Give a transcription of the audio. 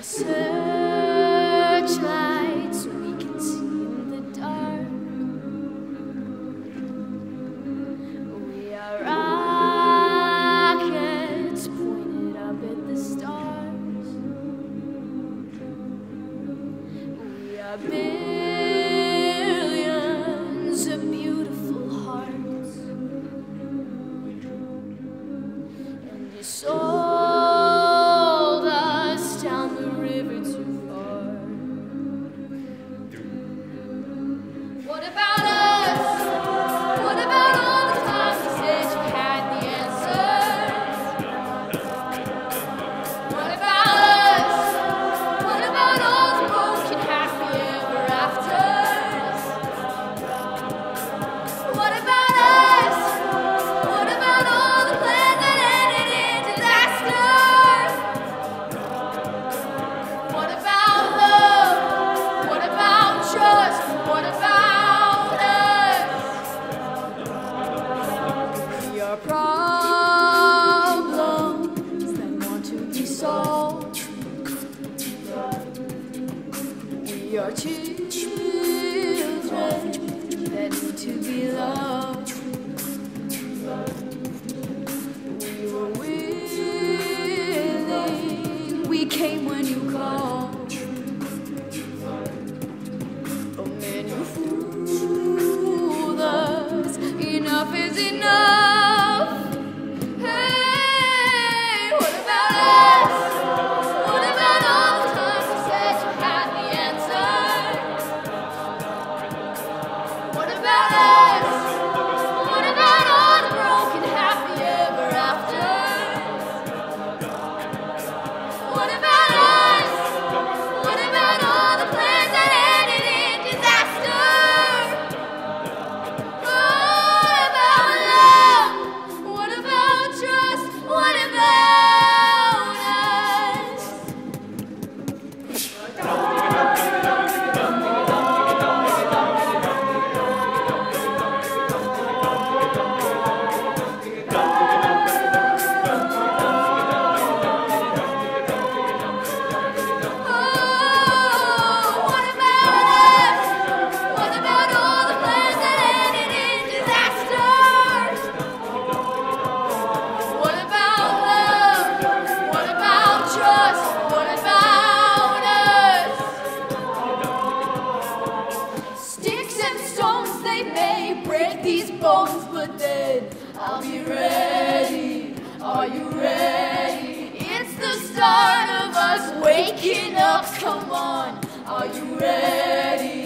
Searchlights, so we can see in the dark. We are rockets pointed up at the stars. We are billions of beautiful hearts, and your soul. Problems that want to be solved. We are children that need to be loved. We were willing, we came when you called. Oh man, you fooled us. Enough is enough. These bones, but then I'll be ready. Are you ready? It's the start of us waking up. Come on, are you ready?